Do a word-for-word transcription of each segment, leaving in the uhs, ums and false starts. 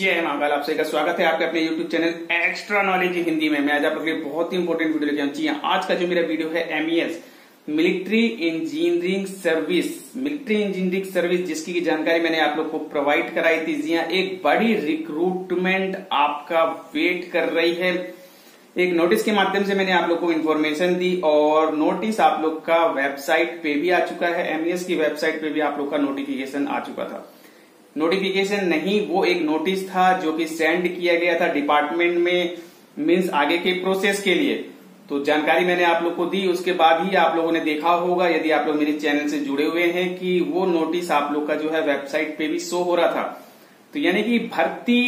जय महाकाल, आप सभी का स्वागत है आपके अपने YouTube channel extra knowledge Hindi में। मैं आज आप लोगों के लिए बहुत ही इंपॉर्टेंट वीडियो लेके आया हूं। जी हां, आज का जो मेरा वीडियो है M E S military engineering service, military engineering service जिसकी की जानकारी मैंने आप लोग को प्रोवाइड कराई थी। जी हां, एक बड़ी रिक्रूटमेंट आपका वेट कर रही है। एक नोटिस के माध्यम से मैंने आप लोग को इन्फॉर्मेशन दी और नोटिस आप लोग का वेबसाइट पे भी आ चुका है। एम ई एस की वेबसाइट पे भी आप लोग का नोटिफिकेशन आ चुका था। नोटिफिकेशन नहीं, वो एक नोटिस था जो कि सेंड किया गया था डिपार्टमेंट में, मीन्स आगे के प्रोसेस के लिए। तो जानकारी मैंने आप लोग को दी, उसके बाद ही आप लोगों ने देखा होगा यदि आप लोग मेरे चैनल से जुड़े हुए हैं कि वो नोटिस आप लोग का जो है वेबसाइट पे भी शो हो रहा था। तो यानी कि भर्ती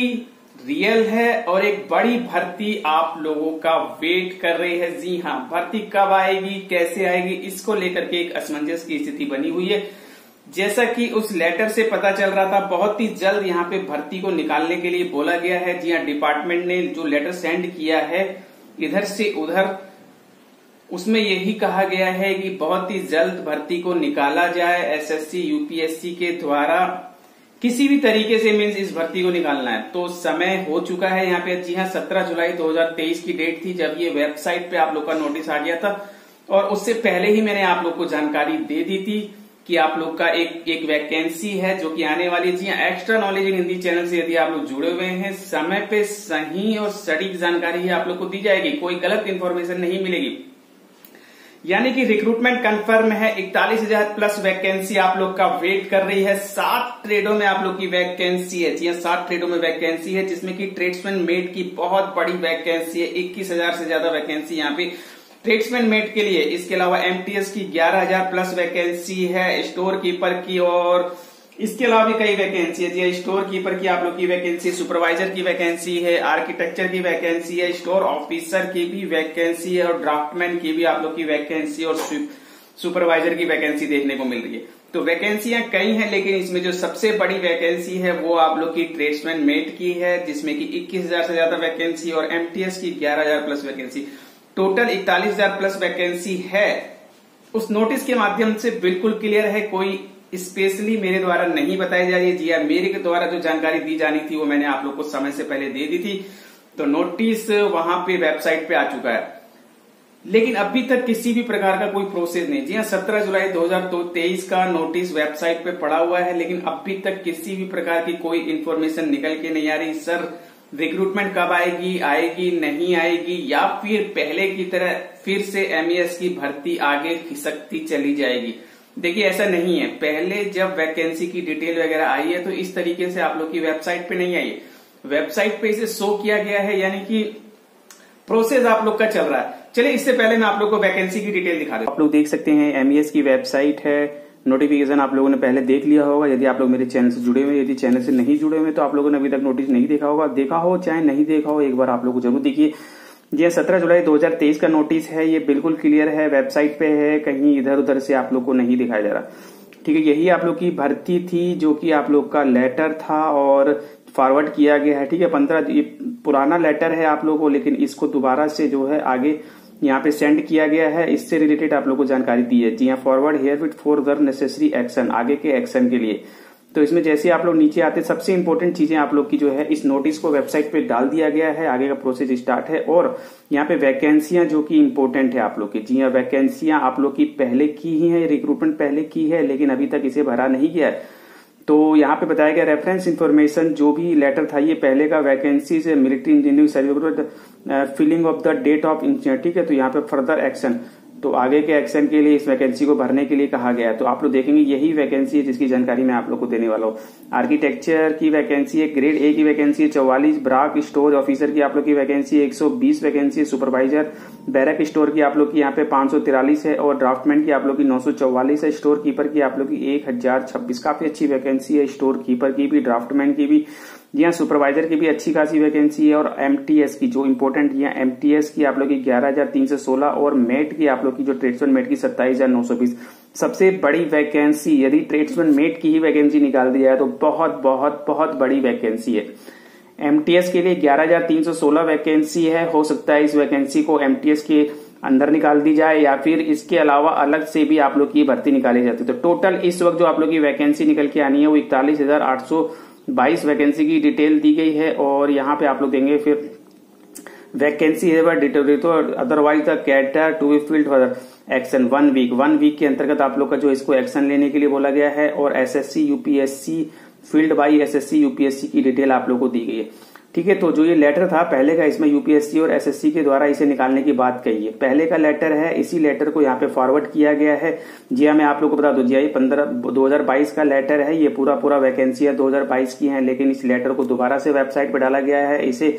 रियल है और एक बड़ी भर्ती आप लोगों का वेट कर रही है। जी हाँ, भर्ती कब आएगी, कैसे आएगी, इसको लेकर के एक असमंजस की स्थिति बनी हुई है। जैसा कि उस लेटर से पता चल रहा था, बहुत ही जल्द यहाँ पे भर्ती को निकालने के लिए बोला गया है। जी हाँ, डिपार्टमेंट ने जो लेटर सेंड किया है इधर से उधर, उसमें यही कहा गया है कि बहुत ही जल्द भर्ती को निकाला जाए। S S C U P S C के द्वारा किसी भी तरीके से मीन्स इस भर्ती को निकालना है। तो समय हो चुका है यहाँ पे। जी हाँ, सत्रह जुलाई दो हजार तेईस की डेट थी जब ये वेबसाइट पे आप लोग का नोटिस आ गया था और उससे पहले ही मैंने आप लोग को जानकारी दे दी थी कि आप लोग का एक एक वैकेंसी है जो कि आने वाली है। जी extra knowledge in Hindi channel से यदि आप लोग जुड़े हुए हैं, समय पे सही और सटीक जानकारी ही आप लोग को दी जाएगी, कोई गलत इन्फॉर्मेशन नहीं मिलेगी। यानी कि रिक्रूटमेंट कंफर्म है, इकतालीस हजार प्लस वैकेंसी आप लोग का वेट कर रही है। सात ट्रेडों में आप लोग की वैकेंसी है। जी हाँ, सात ट्रेडों में वैकेंसी है जिसमें कि ट्रेड्समैन मेड की बहुत बड़ी वैकेंसी है। इक्कीस हजार से ज्यादा वैकेंसी यहाँ पे ट्रेड्समैन मेट के लिए। इसके अलावा एम टी एस की ग्यारह हजार प्लस वैकेंसी है, स्टोर कीपर की, और इसके अलावा भी कई वैकेंसी है। जी स्टोर कीपर की आप लोग की वैकेंसी, सुपरवाइजर की वैकेंसी है, आर्किटेक्चर की वैकेंसी है, स्टोर ऑफिसर की भी वैकेंसी है और ड्राफ्टमैन की भी आप लोग की वैकेंसी और सुपरवाइजर की वैकेंसी देखने को मिल रही है। तो वैकेंसियां कई हैं, लेकिन इसमें जो सबसे बड़ी वैकेंसी है वो आप लोग की ट्रेड्समैन मेट की है जिसमें कि इक्कीस हजार से ज्यादा वैकेंसी और एम टी एस की ग्यारह हजार प्लस वैकेंसी, टोटल इकतालीस हजार प्लस वैकेंसी है। उस नोटिस के माध्यम से बिल्कुल क्लियर है, कोई स्पेशली मेरे द्वारा नहीं बताई जा रही है। जी हाँ, मेरे के द्वारा जो जानकारी दी जानी थी वो मैंने आप लोग को समय से पहले दे दी थी। तो नोटिस वहां पे वेबसाइट पे आ चुका है, लेकिन अभी तक किसी भी प्रकार का कोई प्रोसेस नहीं। जी हाँ, सत्रह जुलाई दो हजार तेईस का नोटिस वेबसाइट पे पड़ा हुआ है, लेकिन अभी तक किसी भी प्रकार की कोई इन्फॉर्मेशन निकल के नहीं आ रही। सर रिक्रूटमेंट कब आएगी, आएगी नहीं आएगी, या फिर पहले की तरह फिर से एम ई एस की भर्ती आगे खिसकती चली जाएगी। देखिए ऐसा नहीं है, पहले जब वैकेंसी की डिटेल वगैरह आई है तो इस तरीके से आप लोग की वेबसाइट पे नहीं आई है। वेबसाइट पे इसे शो किया गया है, यानी कि प्रोसेस आप लोग का चल रहा है। चलिए इससे पहले मैं आप लोग को वैकेंसी की डिटेल दिखा देता हूं। आप लोग देख सकते हैं एम ई एस की वेबसाइट है, नोटिफिकेशन आप लोगों ने पहले देख लिया होगा यदि आप लोग मेरे चैनल से जुड़े हुए। यदि चैनल से नहीं जुड़े हुए तो आप लोगों ने अभी तक नोटिस नहीं देखा होगा, देखा हो चाहे नहीं देखा हो एक बार आप लोग जरूर देखिए। ये सत्रह जुलाई दो हजार तेईस का नोटिस है, ये बिल्कुल क्लियर है, वेबसाइट पे है, कहीं इधर उधर से आप लोग को नहीं दिखाया जा रहा। ठीक है, यही आप लोग की भर्ती थी जो कि आप लोग का लेटर था और फॉरवर्ड किया गया है। ठीक है, पंद्रह पुराना लेटर है आप लोग को, लेकिन इसको दोबारा से जो है आगे यहाँ पे सेंड किया गया है, इससे रिलेटेड आप लोगों को जानकारी दी है। जी हाँ, forward here with further necessary action, आगे के एक्शन के लिए। तो इसमें जैसे आप लोग नीचे आते, सबसे इंपॉर्टेंट चीजें आप लोग की जो है इस नोटिस को वेबसाइट पे डाल दिया गया है, आगे का प्रोसेस स्टार्ट है। और यहाँ पे वैकेंसियां जो कि इम्पोर्टेंट है आप लोग की। जी हाँ, वैकेंसियां आप लोग की पहले की ही है, रिक्रूटमेंट पहले की है, लेकिन अभी तक इसे भरा नहीं गया है। तो यहाँ पे बताया गया रेफरेंस इन्फॉर्मेशन, जो भी लेटर था ये पहले का वैकेंसी से military engineering service filling of the date of engineer. ठीक है, तो यहाँ पे फर्दर एक्शन, तो आगे के एक्शन के लिए इस वैकेंसी को भरने के लिए कहा गया है। तो आप लोग देखेंगे यही वैकेंसी है जिसकी जानकारी मैं आप लोग को देने वाला हूँ। आर्किटेक्चर की वैकेंसी है, ग्रेड ए की वैकेंसी है चौवालीस, ब्राक स्टोर ऑफिसर की आप लोग की वैकेंसी है एक सौ बीस वैकेंसी, सुपरवाइजर बैरक स्टोर की आप लोग की यहाँ पे पांच सौ तिरालीस है और ड्राफ्टमैन की आप लोग की नौ सौ चौवालीस है, स्टोर कीपर की आप लोग की एक हजार छब्बीस। काफी अच्छी वैकेंसी है स्टोर कीपर की भी, ड्राफ्टमैन की भी। जी हाँ, सुपरवाइजर की भी अच्छी खासी वैकेंसी है और एम टी एस की जो इम्पोर्टेंट यहाँ एम टी एस की आप लोग की ग्यारह हजार तीन सौ सोलह और मेट की आप लोग की जो ट्रेड्समैन मेट की सत्ताईस हजार नौ सौ बीस। सबसे बड़ी वैकेंसी, यदि ट्रेड्समैन मेट की ही वैकेंसी निकाल दी जाए तो बहुत बहुत बहुत बड़ी वैकेंसी है। एम टी एस के लिए ग्यारह हजार तीन सौ सोलह वैकेंसी है, हो सकता है इस वैकेंसी को एम टी एस के अंदर निकाल दी जाए या फिर इसके अलावा अलग से भी आप लोग की भर्ती निकाली जाती है। तो टोटल इस वक्त जो आप लोग की वैकेंसी निकल के आनी है वो इकतालीस हजार आठ सौ बाईस वैकेंसी की डिटेल दी गई है और यहाँ पे आप लोग देंगे फिर वैकेंसी है बट डिटेल तो otherwise the cadre to be filled for action one week one week के अंतर्गत आप लोग का जो इसको एक्शन लेने के लिए बोला गया है और SSC UPSC field by SSC UPSC की डिटेल आप लोग को दी गई है। ठीक है, तो जो ये लेटर था पहले का, इसमें यूपीएससी और एसएससी के द्वारा इसे निकालने की बात कही है। पहले का लेटर है, इसी लेटर को यहाँ पे फॉरवर्ड किया गया है। जी हाँ, मैं आप लोग को बता दूं, जी हाँ पंद्रह दो हजार बाईस का लेटर है, ये पूरा पूरा वैकेंसियां दो हजार बाईस की है, लेकिन इस लेटर को दोबारा से वेबसाइट पर डाला गया है, इसे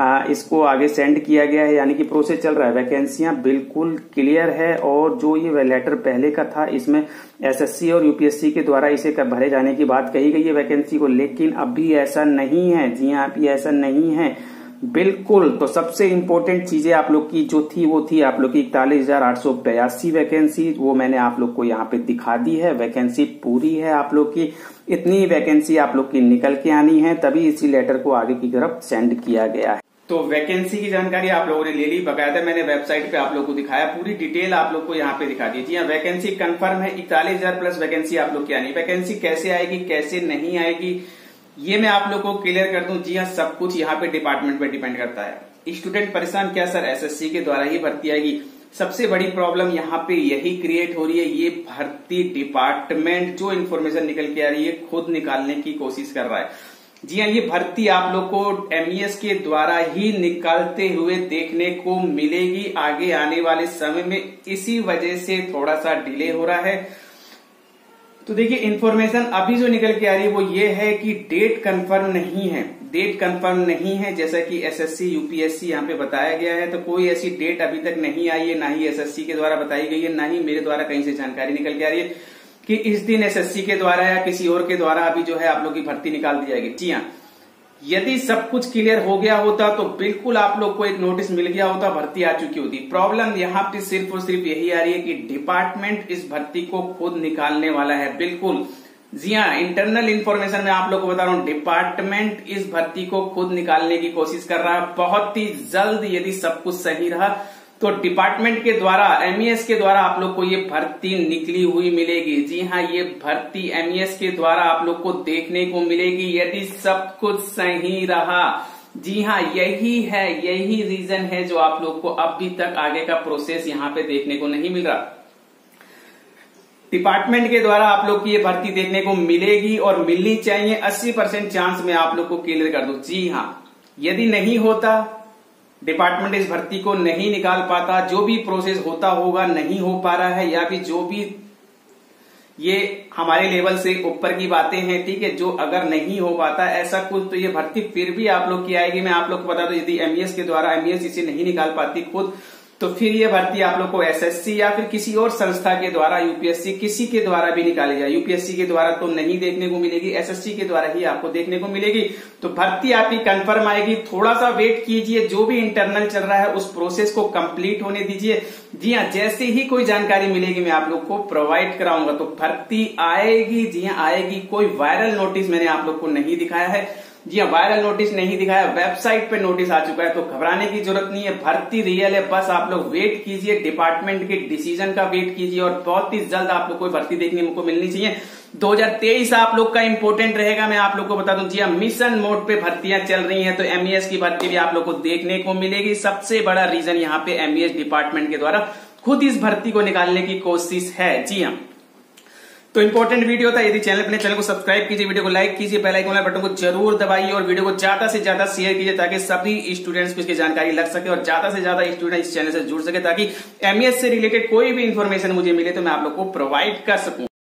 आ, इसको आगे सेंड किया गया है, यानी कि प्रोसेस चल रहा है। वैकेंसियां बिल्कुल क्लियर है और जो ये लेटर पहले का था इसमें एसएससी और यूपीएससी के द्वारा इसे भरे जाने की बात कही गई है वैकेंसी को, लेकिन अभी ऐसा नहीं है। जी हाँ, अभी ऐसा नहीं है बिल्कुल। तो सबसे इम्पोर्टेंट चीजें आप लोग की जो थी वो थी आप लोग की इकतालीस हजार आठ सौ बयासी वैकेंसी, वो मैंने आप लोग को यहाँ पे दिखा दी है। वैकेंसी पूरी है आप लोग की, इतनी वैकेंसी आप लोग की निकल के आनी है, तभी इसी लेटर को आगे की तरफ सेंड किया गया है। तो वैकेंसी की जानकारी आप लोगों ने ले ली, बकायदा मैंने वेबसाइट पे आप लोग को दिखाया, पूरी डिटेल आप लोग को यहाँ पे दिखा दी। जी हाँ, वैकेंसी कंफर्म है, इकतालीस हजार प्लस वैकेंसी आप लोग की आनी। वैकेंसी कैसे आएगी, कैसे नहीं आएगी, ये मैं आप लोग को क्लियर कर दूं। जी हाँ, सब कुछ यहाँ पे डिपार्टमेंट पे डिपेंड करता है। स्टूडेंट परेशान, क्या सर एसएससी के द्वारा ही भर्ती आएगी? सबसे बड़ी प्रॉब्लम यहाँ पे यही क्रिएट हो रही है, ये भर्ती डिपार्टमेंट जो इन्फॉर्मेशन निकल के आ रही है खुद निकालने की कोशिश कर रहा है। जी हाँ, ये भर्ती आप लोग को एमईएस के द्वारा ही निकालते हुए देखने को मिलेगी आगे आने वाले समय में, इसी वजह से थोड़ा सा डिले हो रहा है। तो देखिए, इन्फॉर्मेशन अभी जो निकल के आ रही है वो ये है कि डेट कंफर्म नहीं है, डेट कंफर्म नहीं है। जैसा कि एसएससी यूपीएससी यहाँ पे बताया गया है, तो कोई ऐसी डेट अभी तक नहीं आई है, ना ही एसएससी के द्वारा बताई गई है, ना ही मेरे द्वारा कहीं से जानकारी निकल के आ रही है कि इस दिन एसएससी के द्वारा या किसी और के द्वारा अभी जो है आप लोग की भर्ती निकाल दी जाएगी। जी हाँ, यदि सब कुछ क्लियर हो गया होता तो बिल्कुल आप लोग को एक नोटिस मिल गया होता, भर्ती आ चुकी होती। प्रॉब्लम यहाँ पे सिर्फ और सिर्फ यही आ रही है कि डिपार्टमेंट इस भर्ती को खुद निकालने वाला है। बिल्कुल, जी हाँ, इंटरनल इन्फॉर्मेशन में आप लोग को बता रहा हूँ, डिपार्टमेंट इस भर्ती को खुद निकालने की कोशिश कर रहा है। बहुत ही जल्द यदि सब कुछ सही रहा तो डिपार्टमेंट के द्वारा एमईएस के द्वारा आप लोग को ये भर्ती निकली हुई मिलेगी। जी हाँ, ये भर्ती एमईएस के द्वारा आप लोग को देखने को मिलेगी यदि सब कुछ सही रहा। जी हाँ, यही है, यही रीजन है जो आप लोग को अभी तक आगे का प्रोसेस यहाँ पे देखने को नहीं मिल रहा। डिपार्टमेंट के द्वारा आप लोग की ये भर्ती देखने को मिलेगी और मिलनी चाहिए, अस्सी परसेंट चांस में आप लोग को क्लियर कर दू। जी हाँ, यदि नहीं होता, डिपार्टमेंट इस भर्ती को नहीं निकाल पाता, जो भी प्रोसेस होता होगा नहीं हो पा रहा है, या फिर जो भी ये हमारे लेवल से ऊपर की बातें हैं, ठीक है, जो अगर नहीं हो पाता ऐसा कुछ, तो ये भर्ती फिर भी आप लोग की आएगी। मैं आप लोग को बता दूं, यदि एमईएस के द्वारा एमईएस इसे नहीं निकाल पाती खुद, तो फिर ये भर्ती आप लोग को एसएससी या फिर किसी और संस्था के द्वारा, यूपीएससी किसी के द्वारा भी निकाली जाए। यूपीएससी के द्वारा तो नहीं देखने को मिलेगी, एसएससी के द्वारा ही आपको देखने को मिलेगी। तो भर्ती आपकी कंफर्म आएगी, थोड़ा सा वेट कीजिए, जो भी इंटरनल चल रहा है उस प्रोसेस को कंप्लीट होने दीजिए। जी हाँ, जैसे ही कोई जानकारी मिलेगी मैं आप लोग को प्रोवाइड कराऊंगा। तो भर्ती आएगी, जी हाँ आएगी। कोई वायरल नोटिस मैंने आप लोग को नहीं दिखाया है। जी हाँ, वायरल नोटिस नहीं दिखाया, वेबसाइट पे नोटिस आ चुका है, तो घबराने की जरूरत नहीं है। भर्ती रियल है, बस आप लोग वेट कीजिए, डिपार्टमेंट के डिसीजन का वेट कीजिए और बहुत ही जल्द आप लोग को भर्ती देखने को मिलनी चाहिए। दो हजार तेईस आप लोग का इंपोर्टेंट रहेगा, मैं आप लोग को बता दूं। जी हाँ, मिशन मोड पे भर्तियां चल रही हैं, तो एमईएस की भर्ती भी आप लोग को देखने को मिलेगी। सबसे बड़ा रीजन यहाँ पे एमईएस डिपार्टमेंट के द्वारा खुद इस भर्ती को निकालने की कोशिश है। जी हाँ, तो इंपॉर्टेंट वीडियो था। यदि चैनल अपने चैनल को सब्सक्राइब कीजिए, वीडियो को लाइक कीजिए, बेल आइकन वाला बटन को जरूर दबाइए और वीडियो को ज्यादा से ज्यादा शेयर कीजिए ताकि सभी स्टूडेंट्स को इसकी जानकारी लग सके और ज्यादा से ज्यादा स्टूडेंट इस चैनल से जुड़ सके, ताकि एमईएस से रिलेटेड कोई भी इन्फॉर्मेशन मुझे मिले तो मैं आप लोग को प्रोवाइड कर सकूं।